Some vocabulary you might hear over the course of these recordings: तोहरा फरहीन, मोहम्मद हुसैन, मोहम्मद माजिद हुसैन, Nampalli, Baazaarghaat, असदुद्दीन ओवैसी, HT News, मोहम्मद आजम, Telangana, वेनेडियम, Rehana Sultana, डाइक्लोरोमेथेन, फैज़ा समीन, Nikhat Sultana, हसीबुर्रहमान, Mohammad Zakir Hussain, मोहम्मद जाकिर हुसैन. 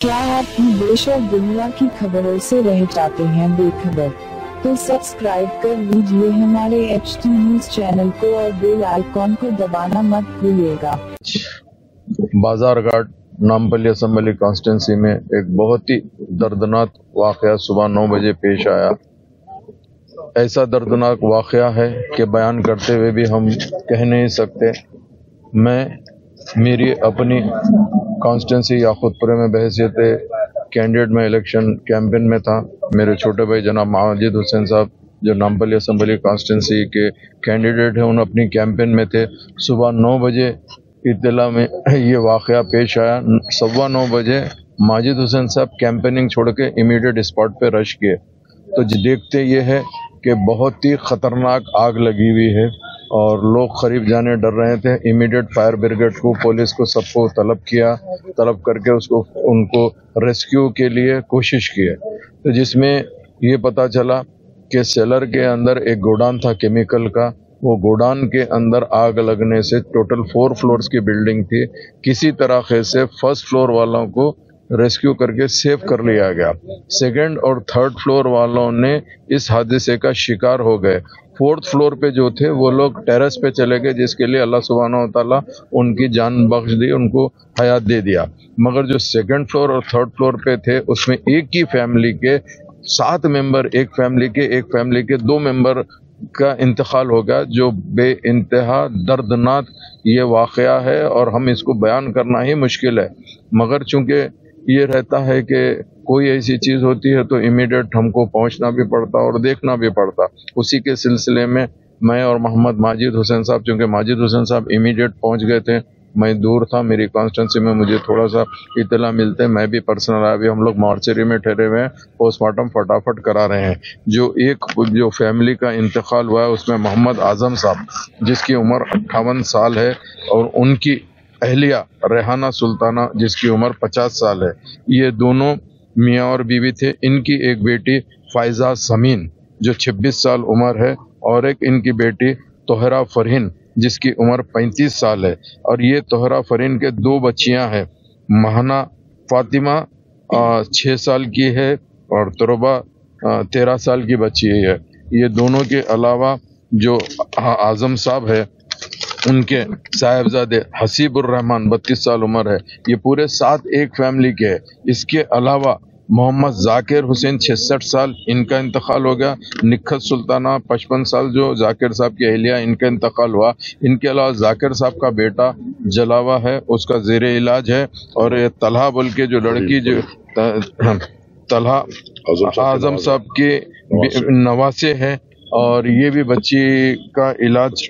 क्या आप ही देश और दुनिया की खबरों से रह जाते हैं बेखबर? तो सब्सक्राइब कर लीजिए हमारे HT न्यूज चैनल को और बेल आइकॉन को दबाना मत भूलिएगा। बाजारघाट नामपल्ली असेंबली कॉन्स्टिटेंसी में एक बहुत ही दर्दनाक वाकया सुबह 9 बजे पेश आया। ऐसा दर्दनाक वाकया है कि बयान करते हुए भी हम कह नहीं सकते। मेरी अपनी कॉन्स्टेंसी याकूतपुरे में बहसियत कैंडिडेट में इलेक्शन कैंपेन में था। मेरे छोटे भाई जनाब मोहम्मद हुसैन साहब जो नामपल्ली असेंबली कॉन्स्टेंसी के कैंडिडेट हैं, उन अपनी कैंपेन में थे। सुबह 9 बजे इत्तला में ये वाकया पेश आया। 9:15 बजे माजिद हुसैन साहब कैंपेनिंग छोड़ के इमीडिएट स्पॉट पर रश किए तो देखते ये है कि बहुत ही ख़तरनाक आग लगी हुई है और लोग करीब जाने डर रहे थे। इमीडिएट फायर ब्रिगेड को, पुलिस को, सबको तलब करके उनको रेस्क्यू के लिए कोशिश की है। तो जिसमें ये पता चला कि सेलर के अंदर एक गोडाउन था केमिकल का, वो गोडाउन के अंदर आग लगने से टोटल 4 फ्लोर्स की बिल्डिंग थी, किसी तरह से फर्स्ट फ्लोर वालों को रेस्क्यू करके सेव कर लिया गया। सेकेंड और थर्ड फ्लोर वालों ने इस हादसे का शिकार हो गए। 4th फ्लोर पे जो थे वो लोग टेरेस पे चले गए, जिसके लिए अल्लाह सुब्हानो व तआला उनकी जान बख्श दी, उनको हयात दे दिया। मगर जो 2nd फ्लोर और 3rd फ्लोर पे थे उसमें एक ही फैमिली के 7 मेंबर, एक फैमिली के 2 मेंबर का इंतकाल हो गया। जो बेइंतहा दर्दनाक ये वाकया है और हम इसको बयान करना ही मुश्किल है। मगर चूँकि ये रहता है कि कोई ऐसी चीज़ होती है तो इमीडिएट हमको पहुंचना भी पड़ता और देखना भी पड़ता। उसी के सिलसिले में मैं और मोहम्मद माजिद हुसैन साहब, चूँकि माजिद हुसैन साहब इमीडिएट पहुंच गए थे, मैं दूर था, मेरी कॉन्स्टेंसी में मुझे थोड़ा सा इतला मिलते, मैं भी पर्सनल आया। अभी हम लोग मार्चरी में ठहरे हुए हैं, पोस्टमार्टम फटाफट करा रहे हैं। जो फैमिली का इंतकाल हुआ है उसमें मोहम्मद आजम साहब जिसकी उम्र 58 साल है और उनकी अहलिया रेहाना सुल्ताना जिसकी उम्र 50 साल है, ये दोनों मियाँ और बीवी थे। इनकी एक बेटी फैज़ा समीन जो 26 साल उम्र है और एक इनकी बेटी तोहरा फरहीन जिसकी उम्र 35 साल है। और ये तोहरा फरहीन के 2 बच्चियां हैं, महना फातिमा 6 साल की है और तुरबा 13 साल की बच्ची है। ये दोनों के अलावा जो आज़म साहब है उनके साहेबजादे हसीबुर्रहमान 32 साल उम्र है। ये पूरे 7 एक फैमिली के हैं। इसके अलावा मोहम्मद जाकिर हुसैन 66 साल, इनका इंतकाल हो गया। निखत सुल्ताना 55 साल जो जाकिर साहब की अहलिया, इनका इंतकाल हुआ। इनके अलावा जाकिर साहब का बेटा जलावा है, उसका ज़ेरे इलाज है। और ये तलहा बोल के जो लड़की जो तलहा आजम साहब के नवासे हैं और ये भी बच्चे का इलाज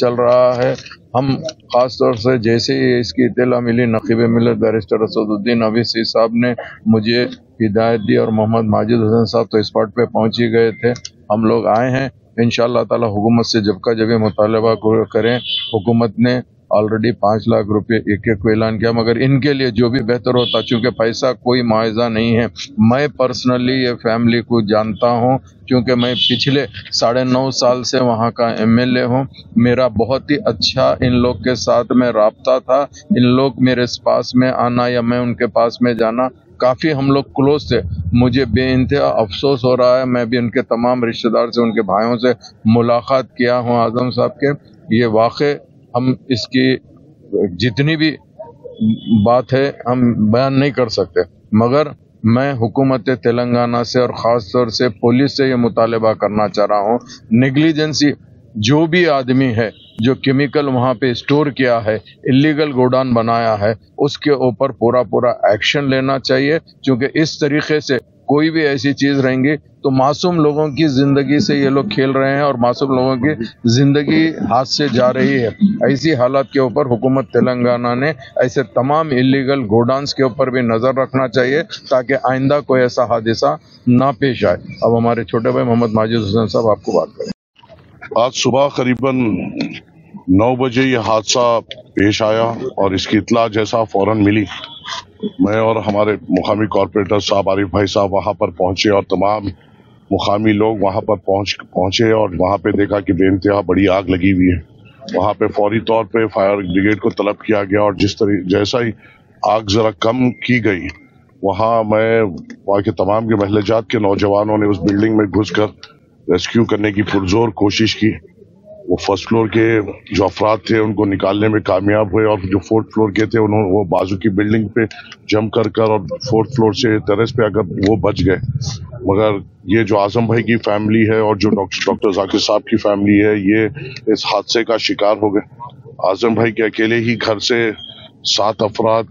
चल रहा है। हम ख़ास तौर से जैसे ही इसकी इत्तला मिली, नक़ीबे मिले बैरिस्टर असदुद्दीन ओवैसी साहब ने मुझे हिदायत दी और मोहम्मद माजिद हुसैन साहब तो स्पॉट पे पहुँच ही गए थे। हम लोग आए हैं, इंशाअल्लाह ताला हुकूमत से जब का जब मुतालबा करें। हुकूमत ने ऑलरेडी 5 लाख रुपये एक को ऐलान किया, मगर इनके लिए जो भी बेहतर होता, चूँकि पैसा कोई मुआवजा नहीं है। मैं पर्सनली ये फैमिली को जानता हूँ, क्योंकि मैं पिछले 9.5 साल से वहाँ का MLA हूँ। मेरा बहुत ही अच्छा इन लोग के साथ में रब्ता था। इन लोग मेरे पास में आना या मैं उनके पास में जाना, काफ़ी हम लोग क्लोज थे। मुझे बेइंतहा अफसोस हो रहा है। मैं भी उनके तमाम रिश्तेदार से, उनके भाइयों से मुलाकात किया हूँ आजम साहब के। ये वाक़े हम इसकी जितनी भी बात है हम बयान नहीं कर सकते, मगर मैं हुकूमत तेलंगाना से और ख़ास तौर से पुलिस से ये मुतालबा करना चाह रहा हूँ, निगलिजेंसी जो भी आदमी है जो केमिकल वहाँ पे स्टोर किया है, इलीगल गोडाउन बनाया है, उसके ऊपर पूरा एक्शन लेना चाहिए। क्योंकि इस तरीके से कोई भी ऐसी चीज़ रहेंगी तो मासूम लोगों की ज़िंदगी से ये लोग खेल रहे हैं और मासूम लोगों की ज़िंदगी हाथ से जा रही है। ऐसी हालात के ऊपर हुकूमत तेलंगाना ने ऐसे तमाम इलीगल गोडाउन्स के ऊपर भी नज़र रखना चाहिए ताकि आइंदा कोई ऐसा हादसा ना पेश आए। अब हमारे छोटे भाई मोहम्मद माजिद हुसैन साहब आपको बात करें। आज सुबह करीबन 9 बजे यह हादसा पेश आया और इसकी इतला जैसा फ़ौरन मिली, मैं और हमारे मुकामी कॉरपोरेटर साहब आरिफ भाई साहब वहाँ पर पहुँचे और तमाम मुकामी लोग वहाँ पर पहुँचे और वहाँ पे देखा कि बेइंतहा बड़ी आग लगी हुई है। वहाँ पे फौरी तौर पे फायर ब्रिगेड को तलब किया गया और जैसा ही आग जरा कम की गई, वहाँ वहाँ के तमाम के महल जात के नौजवानों ने उस बिल्डिंग में घुसकर रेस्क्यू करने की पुरजोर कोशिश की। वो फर्स्ट फ्लोर के जो अफराद थे उनको निकालने में कामयाब हुए और जो फोर्थ फ्लोर के थे उन्होंने वो बाजू की बिल्डिंग पे जंप कर और फोर्थ फ्लोर से टेरेस पे अगर वो बच गए। मगर ये जो आजम भाई की फैमिली है और जो डॉक्टर जाकिर साहब की फैमिली है, ये इस हादसे का शिकार हो गए। आजम भाई के अकेले ही घर से 7 अफराद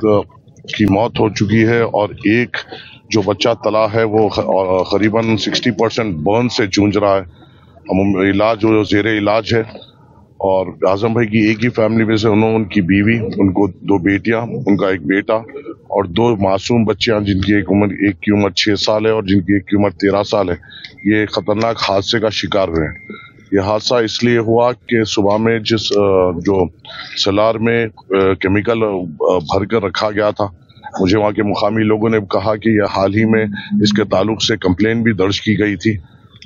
की मौत हो चुकी है और एक जो बच्चा तला है वो करीबन 60% बर्न से जूझ रहा है, इलाज हो जेरे इलाज है। और आजम भाई की एक ही फैमिली में से उन्होंने उनकी बीवी, उनको 2 बेटियां, उनका एक बेटा और 2 मासूम बच्चियां जिनकी एक की उम्र 6 साल है और जिनकी एक की उम्र 13 साल है, ये खतरनाक हादसे का शिकार हुए हैं। ये हादसा इसलिए हुआ कि सुबह में जिस जो सलार में केमिकल भरकर रखा गया था, मुझे वहाँ के मुकामी लोगों ने कहा कि यह हाल ही में इसके ताल्लुक से कंप्लेन भी दर्ज की गई थी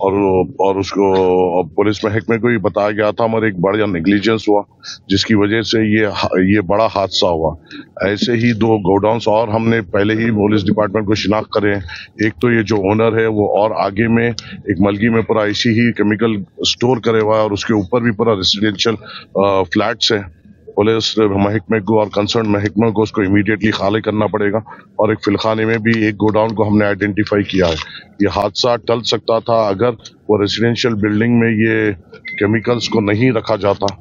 और उसको पुलिस महकमे को भी बताया गया था, मगर एक बड़ा नेग्लिजेंस हुआ जिसकी वजह से ये बड़ा हादसा हुआ। ऐसे ही 2 गोडाउन्स और हमने पहले ही पुलिस डिपार्टमेंट को शिनाख्त करे। एक तो ये जो ओनर है वो और आगे में एक मलगी में पूरा ऐसी ही केमिकल स्टोर करे हुआ है और उसके ऊपर भी पूरा रेसिडेंशियल फ्लैट्स है। पुलिस महकमे को और कंसर्न महकमे को उसको इमीडिएटली खाली करना पड़ेगा और एक फिलखाने में भी एक गोडाउन को हमने आइडेंटिफाई किया है। ये हादसा टल सकता था अगर वो रेजिडेंशियल बिल्डिंग में ये केमिकल्स को नहीं रखा जाता।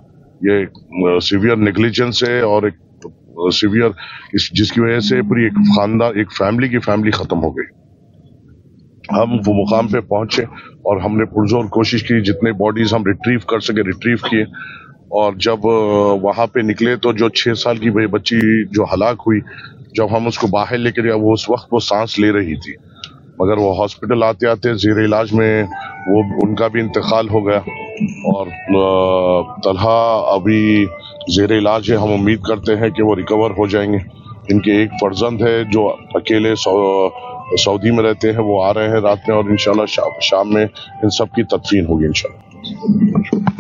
ये सीवियर नेग्लिजेंस है और एक सीवियर जिसकी वजह से पूरी एक खानदान, एक फैमिली की फैमिली खत्म हो गई। हम वो मुकाम पे पहुंचे और हमने पुरजोर कोशिश की, जितने बॉडीज हम रिट्रीव कर सके रिट्रीव किए और जब वहाँ पे निकले तो जो 6 साल की बच्ची जो हलाक हुई, जब हम उसको बाहर लेके गए वो उस वक्त वो सांस ले रही थी, मगर वो हॉस्पिटल आते आते ज़ेरे इलाज में वो उनका भी इंतकाल हो गया। और तलहा अभी ज़ेरे इलाज है, हम उम्मीद करते हैं कि वो रिकवर हो जाएंगे। इनके एक फर्जंद है जो अकेले सऊदी में रहते हैं, वो आ रहे हैं रात में और इंशाल्लाह शाम में इन सब की तदफीन होगी इंशाल्लाह।